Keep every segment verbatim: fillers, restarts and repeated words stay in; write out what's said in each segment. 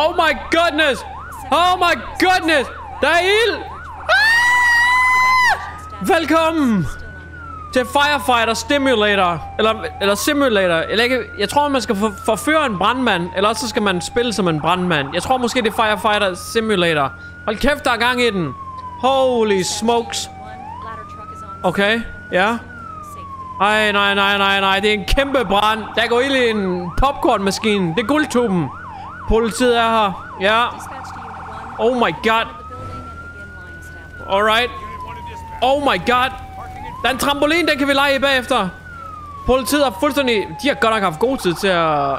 Oh my goodness. Oh my goodness. Der er ild. Ah! Velkommen til Firefighter Simulator. Eller, eller simulator. Eller ikke, jeg tror, man skal for, forføre en brandmand. Eller også så skal man spille som en brandmand. Jeg tror måske, det er Firefighter Simulator. Hold kæft, der er gang i den. Holy smokes. Okay, ja. Ej, nej, nej, nej, nej. Det er en kæmpe brand. Der går ild i en popcornmaskine. Det er guldtuben. Politiet er her. Ja. Oh my god. Alright. Oh my god. Der er en trampolin, den kan vi lege i bagefter. Politiet er fuldstændig... De har godt nok haft god tid til at...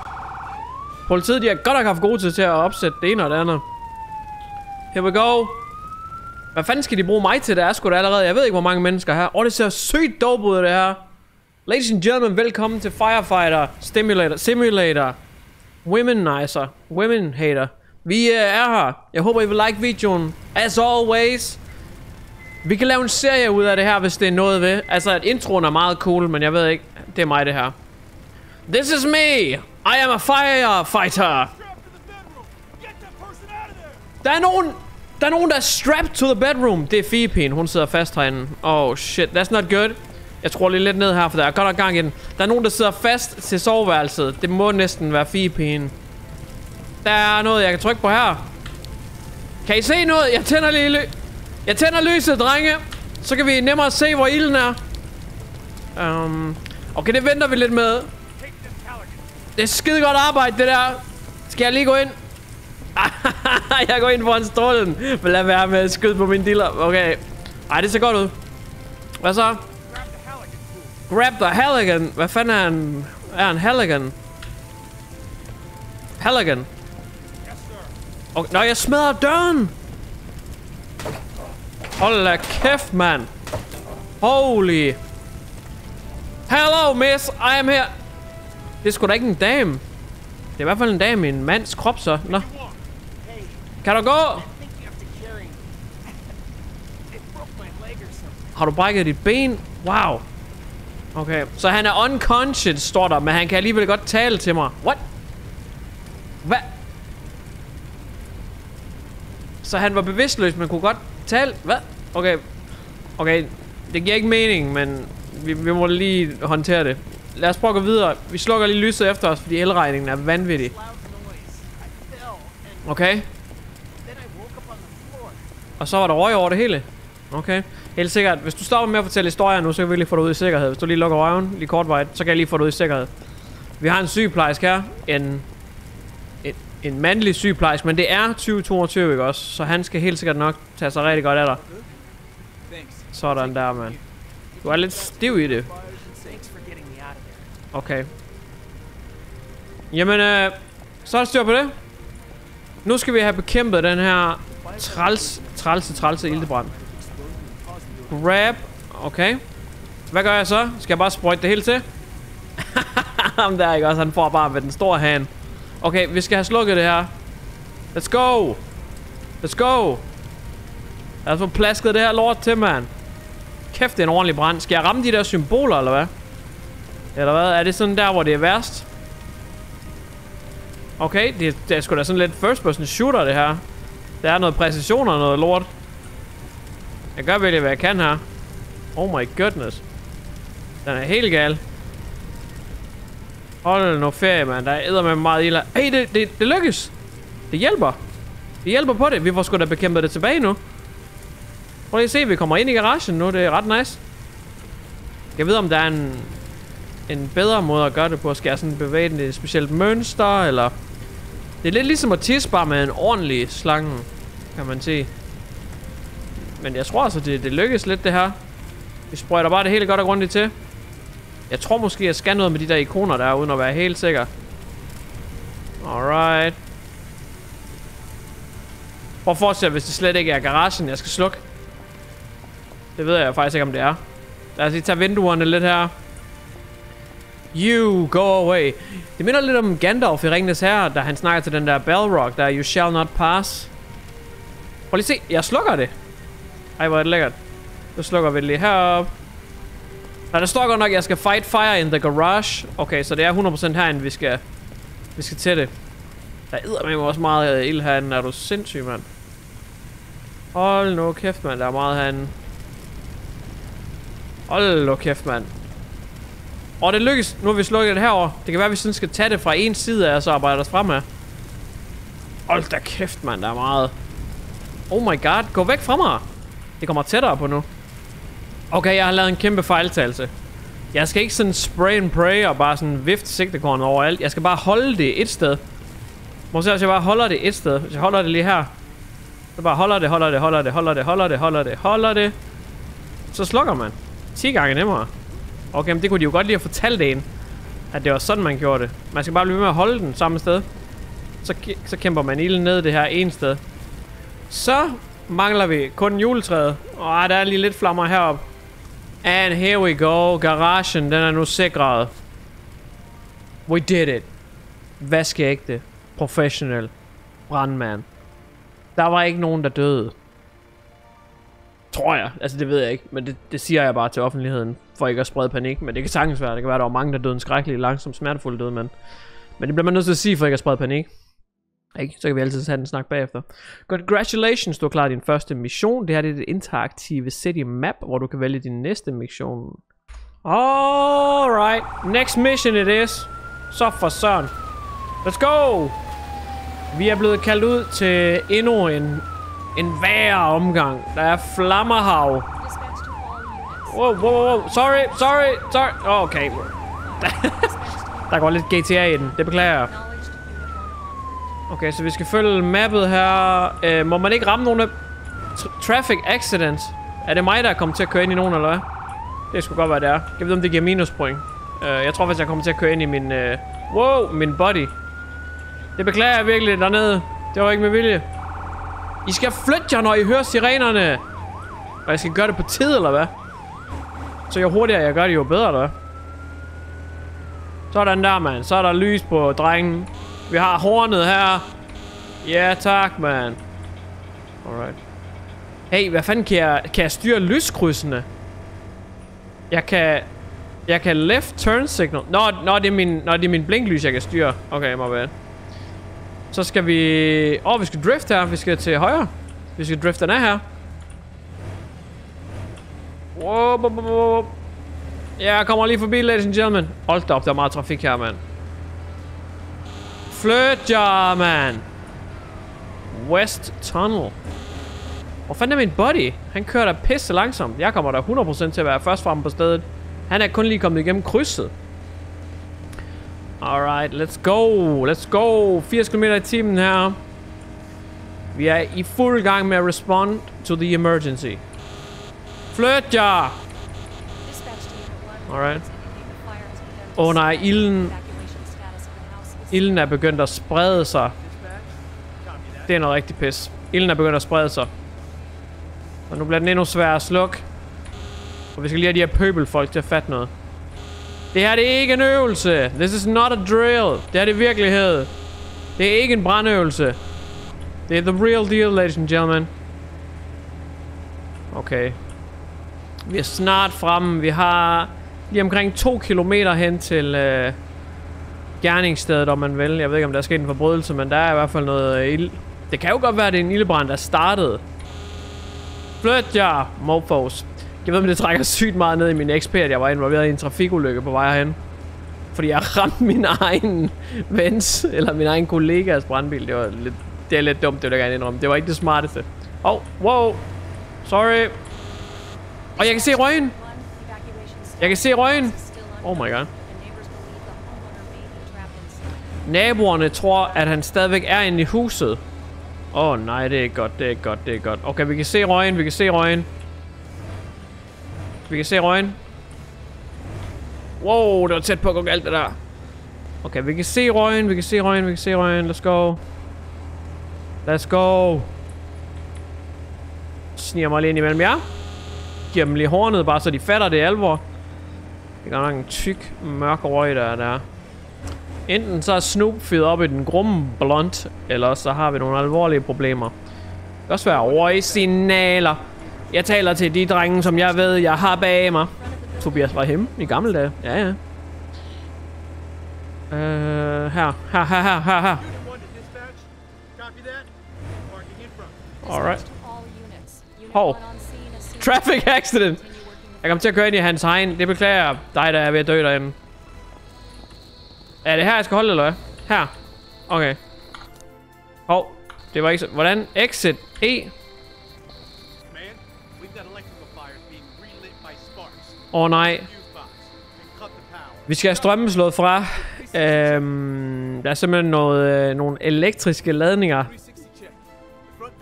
Politiet, de har godt nok haft god tid til at opsætte det ene og det andet. Here we go. Hvad fanden skal de bruge mig til? Der er sgu da allerede... Jeg ved ikke, hvor mange mennesker her. Åh, oh, det ser sygt dope ud, det her. Ladies and gentlemen, velkommen til Firefighter Simulator. Simulator. Womenizer. Women hater. Vi uh, er her. Jeg håber, I vil like videoen. As always. Vi kan lave en serie ud af det her, hvis det er noget ved. Altså, at introen er meget cool, men jeg ved ikke. Det er mig, det her. This is me. I am a firefighter. Der er nogen... Der er nogen, der er strapped to the bedroom. Det er Phoebe, hun sidder fast herinde. Oh shit, that's not good. Jeg tror lige lidt ned her, for der er godt nok gang i den. Der er nogen, der sidder fast til soveværelset. Det må næsten være Phoebe. Der er noget, jeg kan trykke på her. Kan I se noget? Jeg tænder lige ly Jeg tænder lyset, drenge. Så kan vi nemmere se, hvor ilden er. Um, okay, det venter vi lidt med. Det er skide godt arbejde, det der. Skal jeg lige gå ind? Jeg går ind foran strålen. Men lad være med at skyde på mine diller. Okay. Ej, det ser godt ud. Hvad så? Grab the Halligan. Hvad fanden er en... Er en Halligan? Halligan? Okay. Nå, jeg smadrer døren. Hold da kæft, mand. Holy. Hello, miss. I am here. Det er sgu da ikke en dame. Det er i hvert fald en dame i en mands krop, så. Nå. Kan du gå? Har du brækket dit ben? Wow. Okay, så han er unconscious, står der, men han kan alligevel godt tale til mig. What? Hvad? Så han var bevidstløs, men kunne godt tale? Hvad? Okay. Okay, det giver ikke mening, men vi, vi må lige håndtere det. Lad os prøve at gå videre. Vi slukker lige lyset efter os, fordi elregningen er vanvittig. Okay. Og så var der røg over det hele. Okay. Helt sikkert. Hvis du stopper med at fortælle historier nu, så kan vi lige få det ud i sikkerhed. Hvis du lige lukker røven lige kortvarigt, så kan jeg lige få det ud i sikkerhed. Vi har en sygeplejerske her. En, en, en mandlig sygeplejerske, men det er tyve toogtyve, ikke også? Så han skal helt sikkert nok tage sig rigtig godt af dig. Sådan der, mand. Du er lidt stiv i det. Okay. Jamen, øh, så er det styr på det. Nu skal vi have bekæmpet den her... Træls, trælse, trælse ildebrand. Grab. Okay. Hvad gør jeg så? Skal jeg bare sprøjte det hele til? Jamen der er ikke også. Han får bare med den store hand. Okay, vi skal have slukket det her. Let's go. Let's go. Lad os få plasket det her lort til, mand. Kæft, det er en ordentlig brand. Skal jeg ramme de der symboler, eller hvad? Eller hvad? Er det sådan der, hvor det er værst? Okay, det, det er sgu da sådan lidt first person shooter, det her. Der er noget præcision og noget lort. Jeg gør virkelig, hvad jeg kan her. Oh my goodness. Den er helt gal. Hold nu ferie, mand. Der er eddermame meget ild. Hey, det, det, det lykkes. Det hjælper. Det hjælper på det. Vi får sgu da bekæmpet det tilbage nu. Prøv lige at se, vi kommer ind i garagen nu. Det er ret nice. Jeg ved, om der er en, en bedre måde at gøre det på. Skal jeg sådan bevæge den i et specielt mønster, eller... Det er lidt ligesom at tisse bare med en ordentlig slange, kan man sige. Men jeg tror altså, det, det lykkes lidt det her. Vi sprøjter bare det hele godt og grundigt til. Jeg tror måske, jeg skal noget med de der ikoner der, uden at være helt sikker. Alright. Prøv at fortsætte, hvis det slet ikke er garagen, jeg skal slukke. Det ved jeg faktisk ikke, om det er. Lad os lige tage vinduerne lidt her. You go away. Det minder lidt om Gandalf i Ringenes Herre, da han snakker til den der Balrog, der you shall not pass. Prøv lige se, jeg slukker det. Ej, hvor er det lækkert. Så slukker vi det lige heroppe. Nej, der står godt nok, at jeg skal fight fire in the garage. Okay, så det er hundrede procent herinde, vi skal, vi skal til det. Der er med også meget ild herinde. Er du sindssyg, mand? Hold nu kæft, mand. Der er meget herinde. Hold nu kæft, mand. Og det lykkes. Nu har vi slukket det herover. Det kan være, at vi sådan skal tage det fra en side af, og så arbejde os fremad. Hold da kæft, mand. Der er meget. Oh my god. Gå væk fra mig. Det kommer tættere på nu. Okay, jeg har lavet en kæmpe fejltagelse. Jeg skal ikke sådan spray and pray og bare sådan vifte sigtekornet overalt. Jeg skal bare holde det et sted. Må se, hvis jeg bare holder det et sted. Hvis jeg holder det lige her. Så bare holder det, holder det, holder det, holder det, holder det, holder det, holder det. Så slukker man. ti gange nemmere. Okay, men det kunne de jo godt lige have fortalt en. At det var sådan, man gjorde det. Man skal bare blive ved med at holde den samme sted. Så, så kæmper man ilden ned det her ene sted. Så mangler vi kun juletræet. Åh, der er lige lidt flammer heroppe. And here we go. Garagen, den er nu sikret. We did it. Vaskeægte. Professionel. Brandmand. Der var ikke nogen, der døde. Tror jeg. Altså, det ved jeg ikke. Men det, det siger jeg bare til offentligheden. For ikke at sprede panik. Men det kan sagtens være. Det kan være, der var mange, der døde en skrækkelig, langsom, smertefuld død, mand. Men det bliver man nødt til at sige, for ikke at sprede panik. Ikke? Så kan vi altid have den snak bagefter. Congratulations, du har klaret din første mission. Det her det er det interaktive city map, hvor du kan vælge din næste mission. Alright. Next mission it is. Så for søren. Let's go! Vi er blevet kaldt ud til endnu en, en værre omgang. Der er flammerhav. Wow, wow, wow. Sorry, sorry, sorry. Okay. Der går lidt G T A i den. Det beklager jeg. Okay, så vi skal følge mappet her. Øh, må man ikke ramme nogen af... Tra- traffic accidents? Er det mig, der er kommet til at køre ind i nogen, eller hvad? Det skulle godt være, det er. Jeg ved, om det giver minuspoint. Øh, jeg tror faktisk, jeg kommer til at køre ind i min... Øh... Wow, min body. Det beklager jeg virkelig dernede. Det var ikke med vilje. I skal flytte jer, når I hører sirenerne. Og jeg skal gøre det på tid, eller hvad? Så jo hurtigere jeg gør det, jo bedre, eller hvad? Sådan der, mand. Så er der lys på drengen. Vi har hornet her. Ja, tak, mand. Alright. Hey, hvad fanden kan jeg, kan jeg styre lyskrydsene? Jeg kan... Jeg kan left turn signal. Nå, nå, det, er min, nå det er min blinklys, jeg kan styre. Okay, må være. Så skal vi... Åh, oh, vi skal drift her. Vi skal til højre. Vi skal drifte den af her. Wow, wow, wow, wow. Jeg kommer lige forbi, ladies and gentlemen. Hold da op, der er meget trafik her, mand. Flyt jer, mand. West Tunnel. Hvor fanden er min buddy? Han kører da pisse langsomt. Jeg kommer da hundrede procent til at være først fremme på stedet. Han er kun lige kommet igennem krydset. Alright, let's go. Let's go. firs kilometer i timen her. Vi er i fuld gang med at respond to the emergency. Flyt jer. Alright. Åh oh, nej, ilden... Ilden er begyndt at sprede sig. Det er noget rigtig pis. Ilden er begyndt at sprede sig. Og nu bliver den endnu sværere at slukke. Og vi skal lige have de her pøbelfolk til at fatte noget. Det her det er ikke en øvelse. This is not a drill. Det her det er virkelighed. Det er ikke en brandøvelse. Det er the real deal, ladies and gentlemen. Okay. Vi er snart fremme. Vi har lige omkring to kilometer hen til... Øh gerningsstedet, om man vil. Jeg ved ikke, om der er sket en forbrydelse, men der er i hvert fald noget ild. Det kan jo godt være, at det er en ildebrand, der startede. Flyt jer, mofos. Jeg ved, om det trækker sygt meget ned i min X P, at jeg var involveret i en trafikulykke på vej herhen. Fordi jeg ramte min egen vens, eller min egen kollegas brandbil. Det var lidt, det er lidt dumt, det vil jeg gerne indrømme. Det var ikke det smarteste. Oh, wow. Sorry. Og jeg kan se røgen. Jeg kan se røgen. Oh my god. Naboerne tror, at han stadigvæk er inde i huset. Åh oh, nej, det er godt, det er godt, det er godt. Okay, vi kan se røgen, vi kan se røgen. Vi kan se røgen. Wow, det var tæt på at gå alt det der. Okay, vi kan se røgen, vi kan se røgen, vi kan se røgen. Let's go. Let's go. Sniger mig lige ind imellem jer. Giver dem lige hornet, bare så de fatter, det er alvor. Det er godt nok en tyk, mørk røg, der er der. Enten så er Snoop fyret op i den grumme blunt, eller så har vi nogle alvorlige problemer. Det kan også være røgsignaler. Jeg taler til de drenge, som jeg ved, jeg har bag mig. Tobias var hjemme i gamle dage. Ja, ja. Øh, her, her, her, her, her. Copy that. Parking in front. All right. Hov. Traffic accident. Jeg kom til at køre ind i hans hegn. Det beklager dig, der er ved at dø derinde. Er det her, jeg skal holde, eller hvad? Her. Okay. Hov. Det var ikke så... Hvordan? Exit E. Åh oh, nej. Vi skal have strømmen slået fra. Øhm, der er simpelthen noget, øh, nogle elektriske ladninger,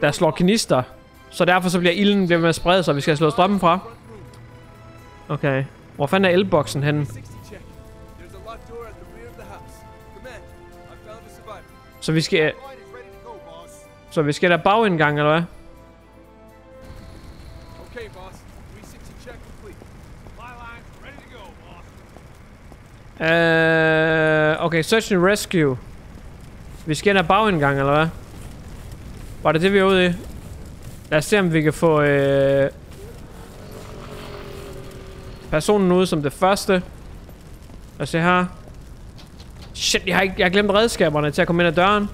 der slår knister. Så derfor så bliver ilden ved med at sprede sig. Vi skal have slået strømmen fra. Okay. Hvor fanden er elboksen henne? Så vi skal... Så vi skal der bagindgang, eller hvad? Uh, okay, search and rescue. Vi skal ind ad bagindgang, eller hvad? Var det det, vi er ude i? Lad os se, om vi kan få øh, personen ude som det første. Lad os se her. Shit, jeg har, ikke, jeg har glemt redskaberne til at komme ind ad døren.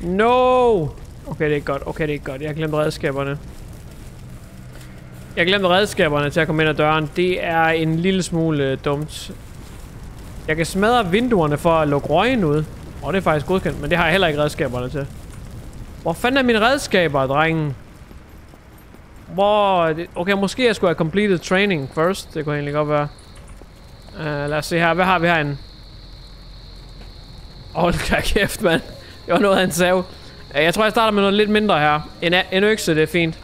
No! Okay, det er godt. Okay, det er godt. Jeg har glemt redskaberne. Jeg glemte redskaberne til at komme ind ad døren. Det er en lille smule dumt. Jeg kan smadre vinduerne for at lukke røgen ud. Åh, oh, det er faktisk godkendt, men det har jeg heller ikke redskaberne til. Hvor fanden er mine redskaber, drengen? Hvor... Okay, måske jeg skulle have completed training first. Det kunne egentlig godt være. Uh, lad os se her. Hvad har vi herinde? Hold da kæft, mand. Det var noget af en sav. Uh, jeg tror, jeg starter med noget lidt mindre her. En, en økse, det er fint.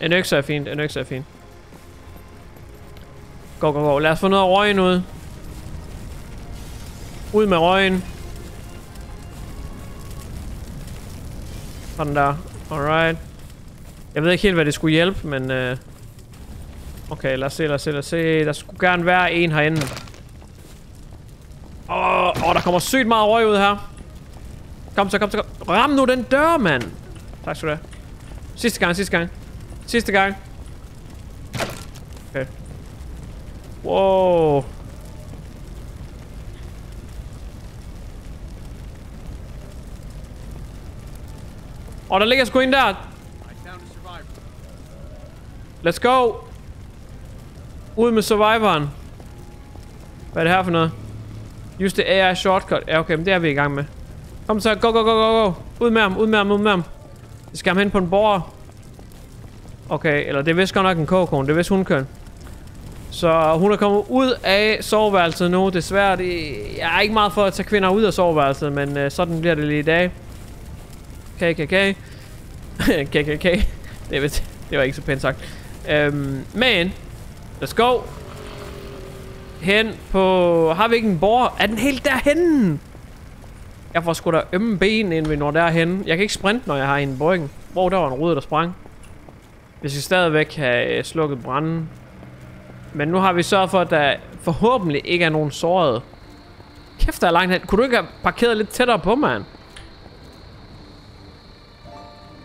En økse er fint, en økse er fint. Gå, gå, gå. Lad os få noget af røgen ud. Ud med røgen. Sådan der. Alright. Jeg ved ikke helt, hvad det skulle hjælpe, men... Øh... Okay, lad os se, lad os se, lad os se. Der skulle gerne være en herinde. Åh, oh, oh, der kommer sygt meget røg ud her. Kom så, kom så, kom. Ram nu den dør, mand! Tak skal du have. Sidste gang, sidste gang. Sidste gang. Okay. Wow. Og der ligger sgu en der. Let's go. Ud med survivoren. Hvad er det her for noget? Use the A I shortcut. Ja, okay, men det er vi i gang med. Kom så, go, go, go, go, go. Ud med ham, ud med ham, ud med ham. Vi skal ham hen på en borger. Okay, eller det er vist godt nok en kogekone, det er vist hundkøn. Så hun er kommet ud af soveværelset nu, desværre. Det, jeg er ikke meget for at tage kvinder ud af soveværelset, men øh, sådan bliver det lige i dag. K K K. K K K. Det, vist, det var ikke så pænt sagt. Øhm, men, let's go. Hen på... Har vi ikke en borger? Er den helt derhenne? Jeg får sgu da ømme ben, inden vi når derhenne. Jeg kan ikke sprinte, når jeg har en i bryggen. Wow, der var en rude, der sprang. Vi skal stadigvæk have slukket branden. Men nu har vi sørget for, at der forhåbentlig ikke er nogen såret. Kæft, der er langt hen. Kunne du ikke have parkeret lidt tættere på, mand?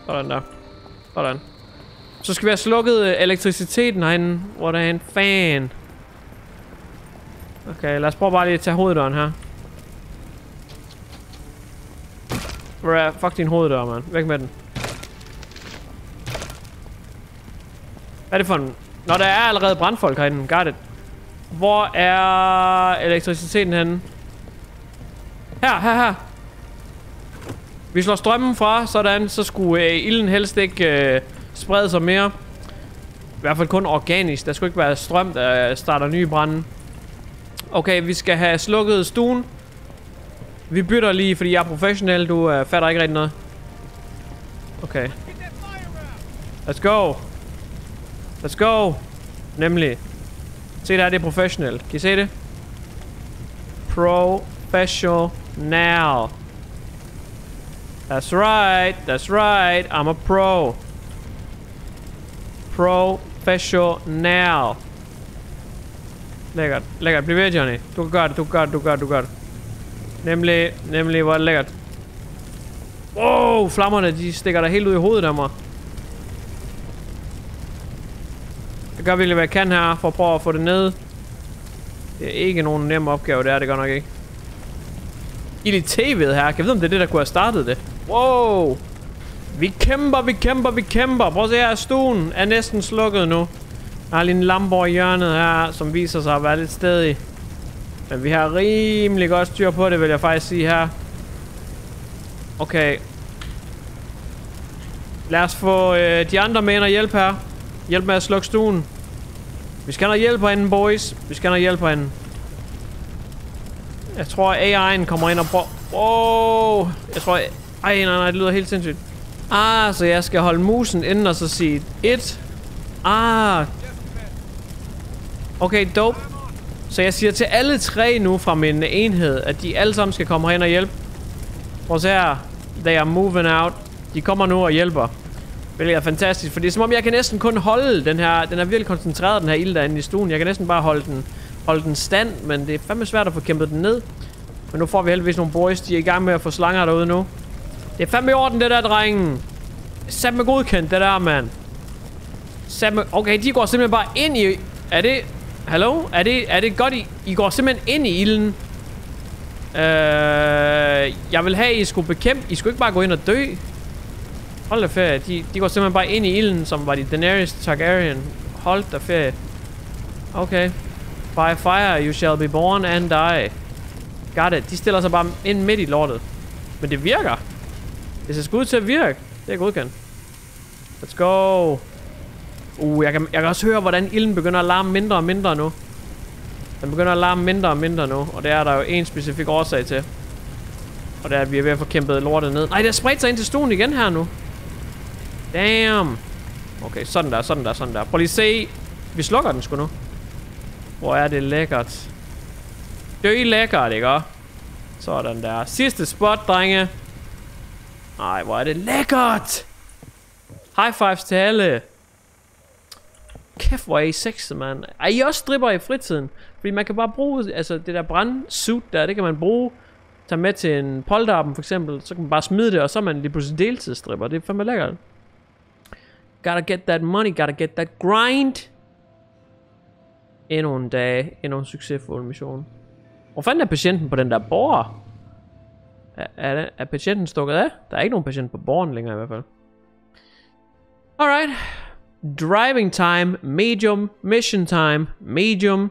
Sådan der. Sådan. Så skal vi have slukket elektriciteten herinde. Hvor der er en fan. Okay, lad os prøve bare lige at tage hoveddøren her. Hvor fuck din hoveddør, mand. Væk med den. Hvad er det for en... Nå, der er allerede brandfolk herinde. Got it. Hvor er elektriciteten henne? Her, her, her. Vi slår strømmen fra, sådan. Så skulle øh, ilden helst ikke øh, sprede sig mere. I hvert fald kun organisk. Der skulle ikke være strøm, der starter nye brande. Okay, vi skal have slukket stuen. Vi bytter lige, fordi jeg er professionel. Du øh, fatter ikke rigtig noget. Okay. Let's go. Let's go. Nemlig. Se der, det er professional. Kan I se det? Professional. That's right. That's right. I'm a pro. Professional. Lækkert. Lækkert. Bliv ved, Johnny. Du kan gøre det. Du kan gøre det. Du kan gøre det. Du kan gøre det. Nemlig. Nemlig. Hvor er det lækkert. Wow. Flammerne, de stikker der helt ud i hovedet af mig. Jeg gør virkelig, hvad jeg kan her, for at prøve at få det ned. Det er ikke nogen nem opgave, det er det godt nok ikke. I det tv'et her, kan jeg vide, om det er det, der kunne have startet det? Wow. Vi kæmper, vi kæmper, vi kæmper. Prøv at se her, stuen er næsten slukket nu. Der er lige en lampe over hjørnet her, som viser sig at være lidt stedig. Men vi har rimelig godt styr på det, vil jeg faktisk sige her. Okay. Lad os få øh, de andre med ind og hjælpe her. Hjælp med at slukke stuen. Vi skal nok hjælpe herinde, boys. Vi skal nok hjælpe herinde. Jeg tror, A I'en kommer ind og prøver... Wow. Jeg tror... Ej, nej, nej, det lyder helt sindssygt. Ah, så jeg skal holde musen inden og så sige et. Ah. Okay, dope. Så jeg siger til alle tre nu fra min enhed, at de alle sammen skal komme herind og hjælpe. Prøv at se her. They are moving out. De kommer nu og hjælper. Hvilket er fantastisk, for det er som om jeg kan næsten kun holde den her... Den er virkelig koncentreret, den her ild derinde i stuen. Jeg kan næsten bare holde den, holde den stand, men det er fandme svært at få kæmpet den ned. Men nu får vi heldigvis nogle boys. De er i gang med at få slanger derude nu. Det er fandme i orden, det der, drengen. Sat med godkendt, det der, mand. Sat med... Okay, de går simpelthen bare ind i... Er det... Hallo? Er det... Er det godt, I... I går simpelthen ind i ilden. Øh... Jeg vil have, I skulle bekæmpe... I skulle ikke bare gå ind og dø. Hold da ferie. De, de går simpelthen bare ind i ilden, som var de Daenerys Targaryen. Hold da ferie. Okay. By fire, you shall be born and die. Got it. De stiller sig bare ind midt i lortet. Men det virker. Det ser sgu ud til at virke. Det er godkendt. Let's go. Uh, jeg kan, jeg kan også høre, hvordan ilden begynder at larme mindre og mindre nu. Den begynder at larme mindre og mindre nu. Og det er der jo en specifik årsag til. Og det er, at vi er ved at få kæmpet lortet ned. Nej, det har spredt sig ind til stuen igen her nu. Damn. Okay, sådan der, sådan der, sådan der. Prøv lige at se. Vi slukker den sgu nu. Hvor er det lækkert. Død lækkert, ikke? Sådan der. Sidste spot, drenge. Nej, hvor er det lækkert! High fives til alle! Kæft, hvor er I sexet, mand. Er I også stripper i fritiden? Fordi man kan bare bruge, altså det der brandsuit der, det kan man bruge. Tag med til en polterappen for eksempel, så kan man bare smide det, og så er man lige pludselig deltidsstripper. Det er fandme lækkert. Gotta get that money, gotta get that grind! Endnu en dag, endnu en succesfuld mission. Hvor fanden er patienten på den der borger? Er, er, er patienten stukket af? Der er ikke nogen patient på borgen længere i hvert fald. Alright. Driving time. Medium. Mission time. Medium.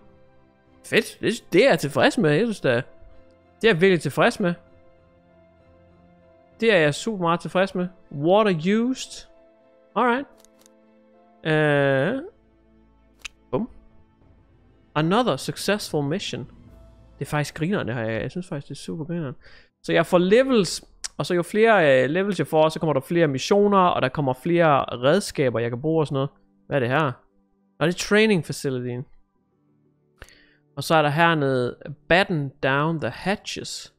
Fedt. Det, det er jeg tilfreds med. Jeg synes, det er, det er jeg virkelig tilfreds med. Det er jeg super meget tilfreds med. Water used. Alright. Uh, boom. Another successful mission. Det er faktisk grineren, det her. Jeg synes faktisk, det er super grineren. Så jeg får levels, og så jo flere øh, levels jeg får, så kommer der flere missioner, og der kommer flere redskaber, jeg kan bruge og sådan noget. Hvad er det her? Og det er training facilityen. Og så er der hernede, batten down the hatches.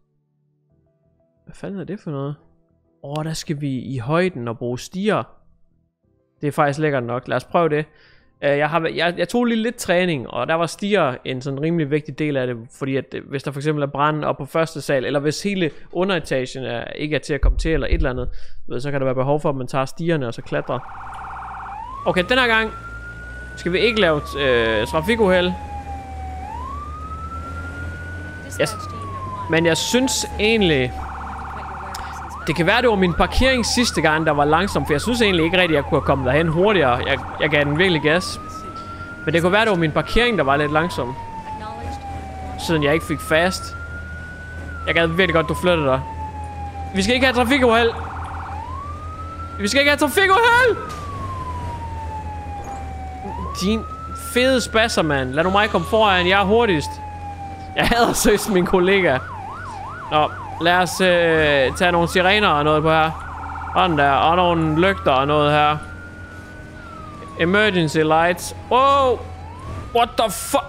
Hvad fanden er det for noget? Åh, oh, der skal vi i højden og bruge stiger. Det er faktisk lækkert nok, lad os prøve det. Uh, jeg, har, jeg, jeg tog lige lidt træning, og der var stiger en sådan rimelig vigtig del af det, fordi at hvis der for eksempel er brand op på første sal, eller hvis hele underetagen er, ikke er til at komme til, eller et eller andet, ved, så kan der være behov for, at man tager stigerne og så klatrer. Okay, den her gang skal vi ikke lave øh, trafikuheld. Jeg, men jeg synes egentlig... Det kan være, det var min parkering sidste gang, der var langsom, for jeg synes egentlig ikke rigtigt, jeg kunne have kommet derhen hurtigere. Jeg, jeg gav den virkelig gas. Men det kunne være, det var min parkering, der var lidt langsom. Siden jeg ikke fik fast. Jeg gad virkelig godt, du flyttede dig. Vi skal ikke have trafikuheld! Vi skal ikke have trafikuheld! Din fede spasser, mand. Lad nu mig komme foran, jeg er hurtigst. Jeg hader søst min kollega. Nå. Lad os øh, tage nogle sirener og noget på her. Sådan der. Og nogle lygter og noget her. Emergency lights. Wow. What the fuck?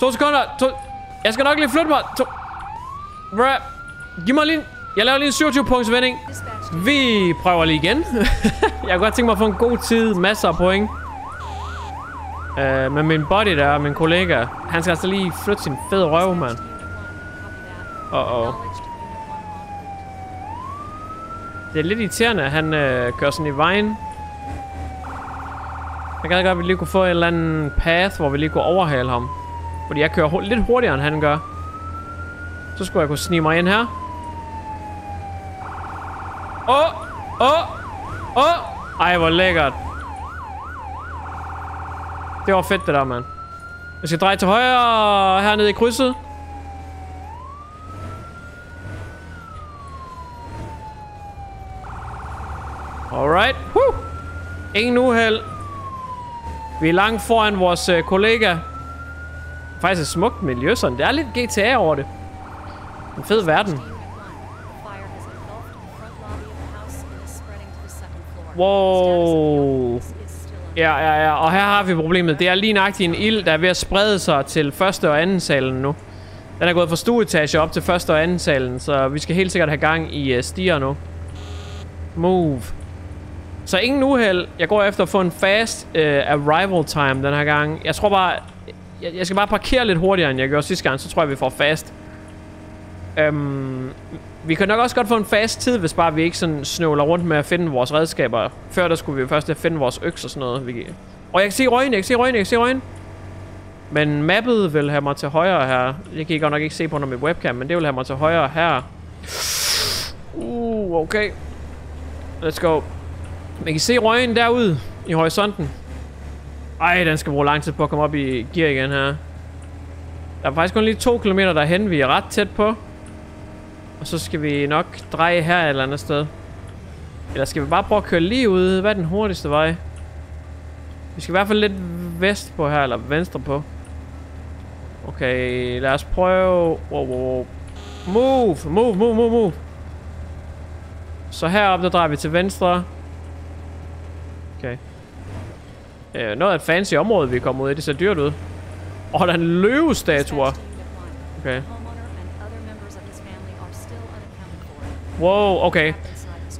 To sekunder. To. Jeg skal nok lige flytte mig. To. Bruh. Giv mig lige en... Jeg laver lige en syvogtyve punkts vending. Vi prøver lige igen. Jeg kunne godt tænke mig at få en god tid. Masser af point. Uh, men min buddy der, min kollega. Han skal altså lige flytte sin fede røv, mand. Uh-oh. Det er lidt irriterende, at han øh, kører sådan i vejen. Jeg gad godt, at vi lige kunne få en eller anden path, hvor vi lige kunne overhale ham. Fordi jeg kører hu- lidt hurtigere, end han gør. Så skulle jeg kunne snige mig ind her. Åh! Åh! Åh! Ej, hvor lækkert. Det var fedt, det der, mand. Jeg skal dreje til højre hernede i krydset. Alright. Woo. Ingen uheld. Vi er langt foran vores øh, kollega. Faktisk et smukt miljø, sådan. Det er lidt G T A over det. En fed verden. Wow. Ja, ja, ja. Og her har vi problemet. Det er lige nøjagtigt en ild, der er ved at sprede sig til første og anden salen nu. Den er gået fra stueetage op til første og anden salen, så vi skal helt sikkert have gang i øh, stiger nu. Move. Så ingen uheld. Jeg går efter at få en fast uh, arrival time den her gang. Jeg tror bare... Jeg, jeg skal bare parkere lidt hurtigere, end jeg gjorde sidste gang. Så tror jeg, vi får fast. Um, vi kan nok også godt få en fast tid, hvis bare vi ikke sådan snøvler rundt med at finde vores redskaber. Før der skulle vi først have finde vores øks og sådan noget. Og jeg kan se røgen, jeg kan se røgen, jeg kan se røgen. Men mappet vil have mig til højre her. Det kan I godt nok ikke se på under mit webcam, men det vil have mig til højre her. Uh, okay. Let's go. Man kan se røgen derude i horisonten. Ej, den skal bruge lang tid på at komme op i gear igen her. Der er faktisk kun lige to kilometer derhen. Vi er ret tæt på. Og så skal vi nok dreje her et eller andet sted. Eller skal vi bare prøve at køre lige ude? Hvad er den hurtigste vej? Vi skal i hvert fald lidt vest på her, eller venstre på. Okay, lad os prøve... Wow, wow. Move, move, move, move, move. Så heroppe, der drejer vi til venstre. Okay. Øh, noget af et fancy område, vi kommer ud i. Det ser dyrt ud. Åh, oh, der er en løvestatue. Okay. Wow, okay.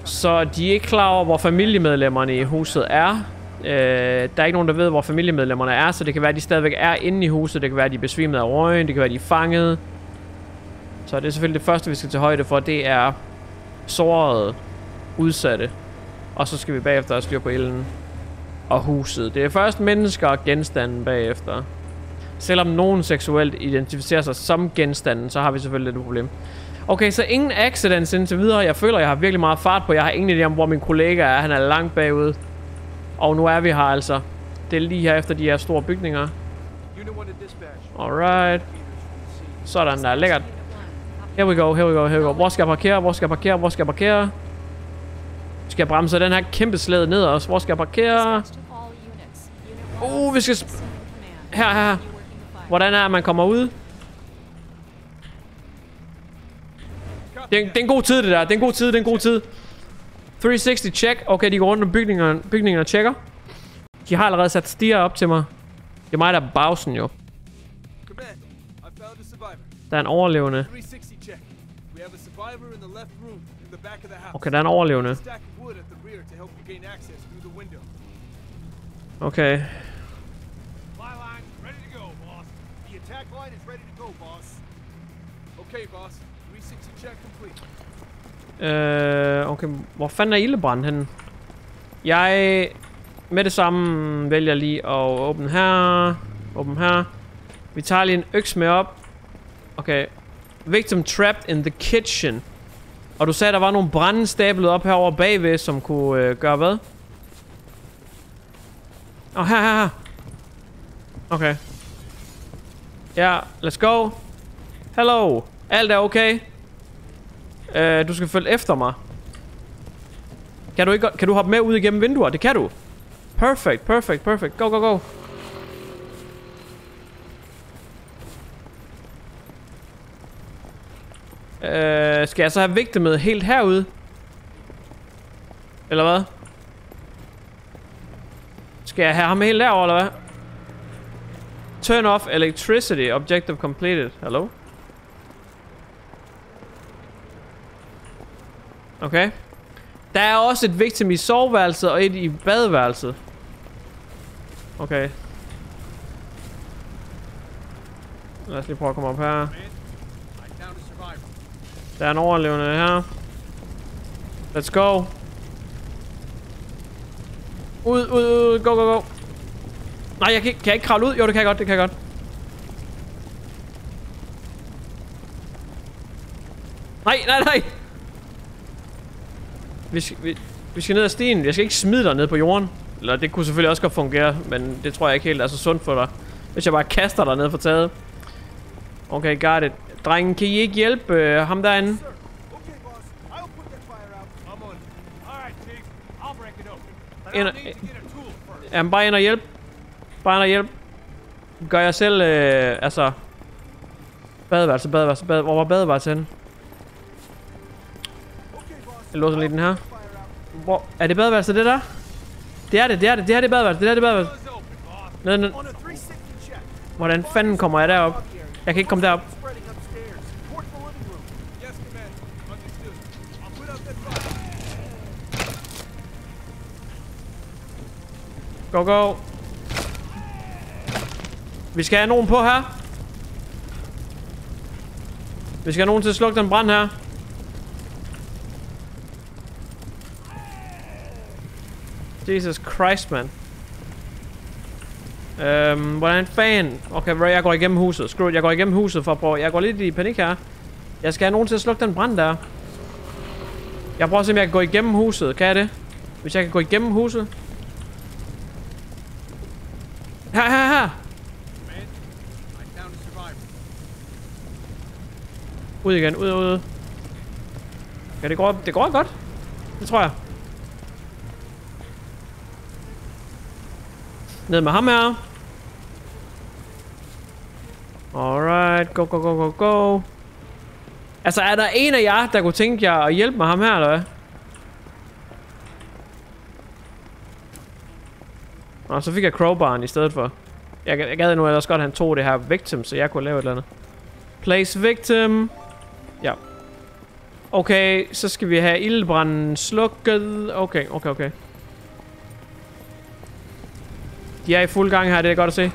Så de er ikke klar over, hvor familiemedlemmerne i huset er. Øh, der er ikke nogen, der ved, hvor familiemedlemmerne er. Så det kan være, de stadigvæk er inde i huset. Det kan være, de er besvimet af røgen. Det kan være, de er fanget. Så det er selvfølgelig det første, vi skal tage højde for. Det er sårede, udsatte. Og så skal vi bagefter have styr på ilden og huset. Det er først mennesker og genstanden bagefter. Selvom nogen seksuelt identificerer sig som genstanden, så har vi selvfølgelig lidt problem. Okay, så ingen accidents indtil videre. Jeg føler, jeg har virkelig meget fart på. Jeg har ingen idé om, hvor min kollega er. Han er langt bagud. Og nu er vi her altså. Det er lige her efter de her store bygninger. Alright. Sådan der, lækkert. Here we go, here we go, here we go. Hvor skal jeg parkere? Hvor skal jeg parkere? Hvor skal jeg parkere? Skal jeg bremse den her kæmpe slæde ned også? Hvor skal jeg parkere? Uh, vi skal... Her, her, her. Hvordan er man kommer ud? Det er, det er en god tid, det der. Det er en god tid, det er en god tid. tre hundrede og tres check. Okay, de går rundt om bygningerne, bygningerne og tjekker. De har allerede sat stier op til mig. Det er mig, der er bagsen jo. Der er en overlevende. Okay, der er en overlevende. Okay. Øh, okay, hvor fanden er ildebranden henne? Jeg med det samme vælger lige at åbne her. Åbne her. Vi tager lige en øks med op. Okay. Victim trapped in the kitchen. Og du sagde, der var nogle brænde stablet op herovre bagved, som kunne øh, gøre hvad? Åh, oh, her, her, her. Okay. Ja, yeah, let's go. Hello. Alt er okay. Uh, du skal følge efter mig. Kan du, ikke, kan du hoppe med ud igennem vinduer? Det kan du. Perfect, perfect, perfect. Go, go, go. Øh, skal jeg så have vigtet med helt herude? Eller hvad? Skal jeg have ham helt derovre, eller hvad? Turn off electricity. Objective completed. Hello? Okay. Der er også et victim i soveværelset og et i badeværelset. Okay. Lad os lige prøve at komme op her. Der er en overlevende her. Let's go. Ud, ud, ud. Go, go, go. Nej, jeg kan, kan jeg ikke kravle ud? Jo, det kan jeg godt, det kan jeg godt. Nej, nej, nej. Vi skal, vi, vi skal ned ad stenen. Jeg skal ikke smide dig ned på jorden. Eller det kunne selvfølgelig også godt fungere, men det tror jeg ikke helt er så sundt for dig, hvis jeg bare kaster dig ned for taget. Okay, got it. Drengen, kan I ikke hjælpe øh, ham derinde? Ind, jamen, bare ind og hjælp. Bare ind og hjælp. Gør jeg selv, øh, altså... Badeværelse, badeværelse, badeværelse. Hvor var badeværelse henne? Jeg låser lige den her. Hvor? Er det badeværelse, det der? Det er det, det er det, det er det badeværelse, det er det badeværelse. Nede, nede. Hvordan fanden kommer jeg derop? Jeg kan ikke komme derop. Go, go. Vi skal have nogen på her. Vi skal have nogen til at slukke den brand her. Jesus Christ, man. Øhm, hvordan fanden? Okay, jeg går igennem huset. Screw it, jeg går igennem huset for at prøve. Jeg går lidt i panik her. Jeg skal have nogen til at slukke den brand der. Jeg prøver at se, om jeg kan gå igennem huset. Kan jeg det? Hvis jeg kan gå igennem huset. Her, her, her! Ud igen, ud, ud. Ja, det går, det går godt. Det tror jeg. Ned med ham her. Alright, go, go, go, go, go. Altså, er der en af jer, der kunne tænke jer at hjælpe med ham her, eller hvad? Nå, så fik jeg crowbaren i stedet for. Jeg, jeg gad nu ellers godt, at han tog det her victim, så jeg kunne lave et eller andet. Place victim. Ja. Okay, så skal vi have ildbranden slukket. Okay, okay, okay. De er i fuld gang her, det er godt at se.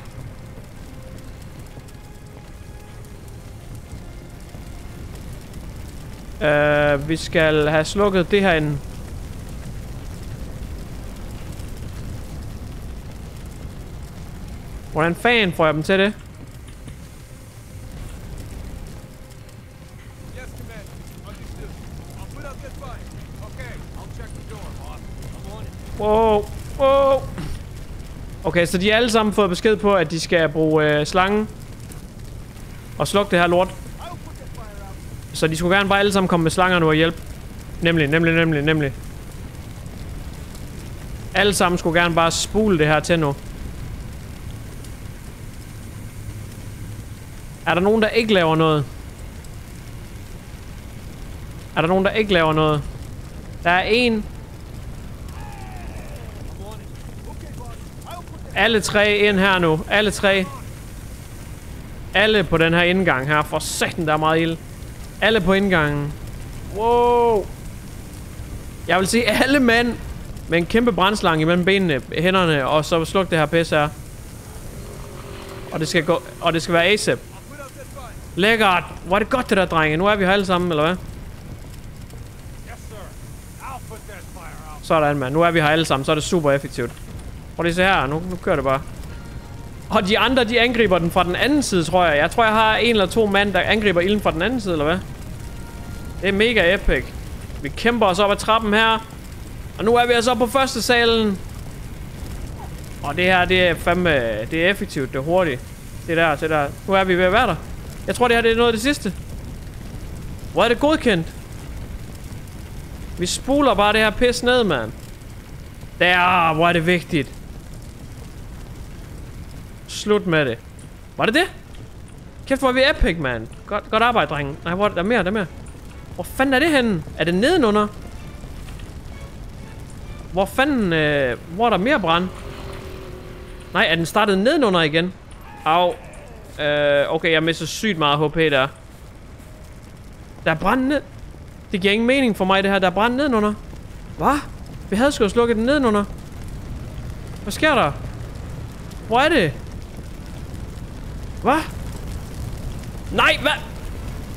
Uh, vi skal have slukket det herinde. Hvordan fanden får jeg dem til det? Wow, wow. Okay, så de har alle sammen fået besked på, at de skal bruge øh, slangen og slukke det her lort. Så de skulle gerne bare alle sammen komme med slanger nu og hjælpe. Nemlig, nemlig, nemlig, nemlig. Alle sammen skulle gerne bare spule det her til nu. Er der nogen, der ikke laver noget? Er der nogen, der ikke laver noget? Der er en. Alle tre ind her nu. Alle tre. Alle på den her indgang her. For satan, der er meget ild. Alle på indgangen. Wow. Jeg vil sige alle mænd med en kæmpe brandslange imellem benene, hænderne, og så sluk det her pis her. Og det skal gå, og det skal være A S A P. Lækkert. Hvor er det godt det der, drenge. Nu er vi her alle sammen, eller hvad? Sådan, mand. Nu er vi her alle sammen, så er det super effektivt. Prøv lige se her. Nu, nu kører det bare. Og de andre, de angriber den fra den anden side, tror jeg. Jeg tror, jeg har en eller to mand, der angriber ilden fra den anden side, eller hvad? Det er mega epic. Vi kæmper os op ad trappen her. Og nu er vi altså oppe på første salen. Og det her, det er fandme... Det er effektivt, det er hurtigt. Det der, det der. Nu er vi ved at være der. Jeg tror, det her det er noget af det sidste. Hvor er det godkendt? Vi spuler bare det her pis ned, mand. Der, hvor er det vigtigt. Slut med det. Var det det? Kæft, hvor er vi epic, mand. Godt, godt arbejde, drenge. Nej, hvor er der mere, der er mere. Hvor fanden er det henne? Er det nedenunder? Hvor fanden... Øh, hvor er der mere brand? Nej, er den startet nedenunder igen? Au. Uh, okay, jeg mister sygt meget H P der. Der er brand ned. Det giver ingen mening for mig det her. Der er brand nedenunder. Hvad? Vi havde sgu slukket den nedenunder. Hvad sker der? Hvor er det? Hvad? Nej, hvad?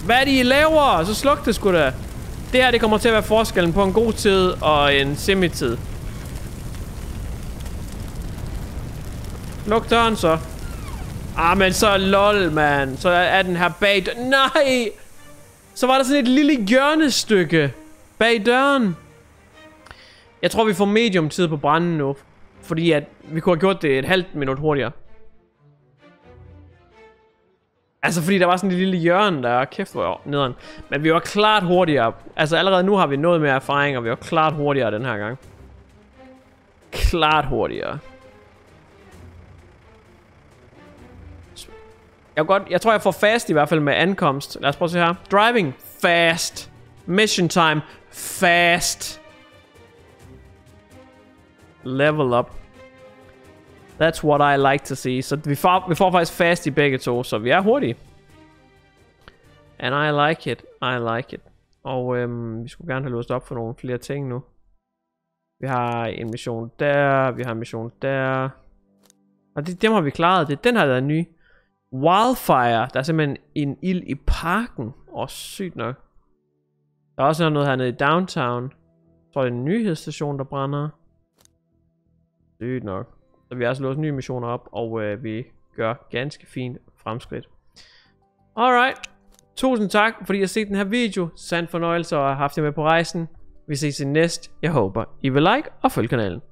Hvad er det I laver? Så sluk det sgu da. Det her det kommer til at være forskellen på en god tid og en semi-tid. Luk døren så. Ah, men så lol, man. Så er den her bag døren. Nej! Så var der sådan et lille hjørnestykke bag døren. Jeg tror vi får medium tid på branden nu, fordi at vi kunne have gjort det et halvt minut hurtigere. Altså fordi der var sådan et lille hjørne der, kæft hvor jeg nederen. Men vi var klart hurtigere. Altså allerede nu har vi noget mere erfaring, og vi var klart hurtigere den her gang. Klart hurtigere. Jeg, godt, jeg tror jeg får fast i hvert fald med ankomst. Lad os prøve at se her. Driving fast. Mission time fast. Level up. That's what I like to see. Så vi får, vi får faktisk fast i begge to, så vi er hurtige. And I like it, I like it. Og øhm, vi skulle gerne have låst op for nogle flere ting nu. Vi har en mission der, vi har en mission der. Og det, dem har vi klaret, det er den her, der er ny. Wildfire, der er simpelthen en ild i parken. Åh, sygt nok. Der er også noget hernede i downtown. Jeg tror det er en nyhedsstation, der brænder. Sygt nok. Så vi har altså låst nye missioner op, og øh, vi gør ganske fint fremskridt. Alright. Tusind tak, fordi I har set den her video. Sand fornøjelse og har haft jer med på rejsen. Vi ses i næste. Jeg håber, I vil like og følge kanalen.